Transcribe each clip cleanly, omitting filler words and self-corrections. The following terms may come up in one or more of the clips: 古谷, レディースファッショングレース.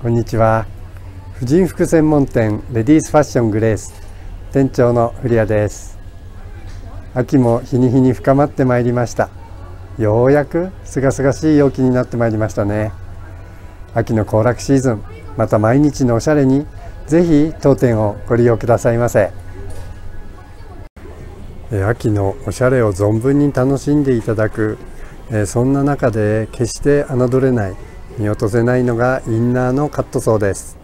こんにちは。婦人服専門店レディースファッショングレース店長の古谷です。秋も日に日に深まってまいりました。ようやく清々しい陽気になってまいりましたね。秋の行楽シーズン、また毎日のおしゃれにぜひ当店をご利用くださいませ。秋のおしゃれを存分に楽しんでいただく、そんな中で決して侮れない、見落とせないのがインナーのカットソーです。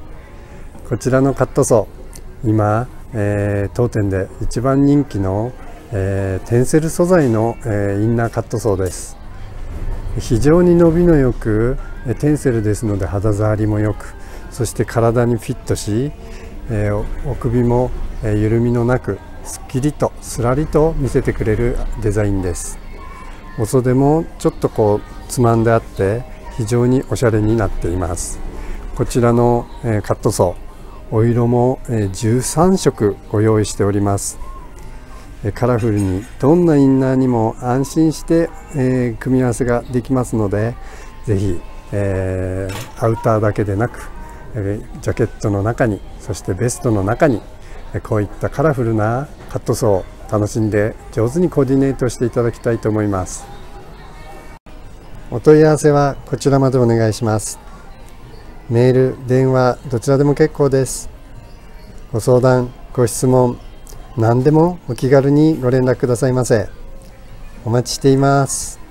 こちらのカットソー、今、当店で一番人気の、テンセル素材の、インナーカットソーです。非常に伸びのよく、テンセルですので肌触りもよく、そして体にフィットし、お首も、緩みのなくすっきりとすらりと見せてくれるデザインです。お袖もちょっとこうつまんであって非常におしゃれになっています。こちらのカットソー、お色も13色ご用意しております。カラフルにどんなインナーにも安心して組み合わせができますので、ぜひアウターだけでなくジャケットの中に、そしてベストの中にこういったカラフルなカットソーを楽しんで上手にコーディネートしていただきたいと思います。お問い合わせはこちらまでお願いします。メール、電話、どちらでも結構です。ご相談、ご質問、何でもお気軽にご連絡くださいませ。お待ちしています。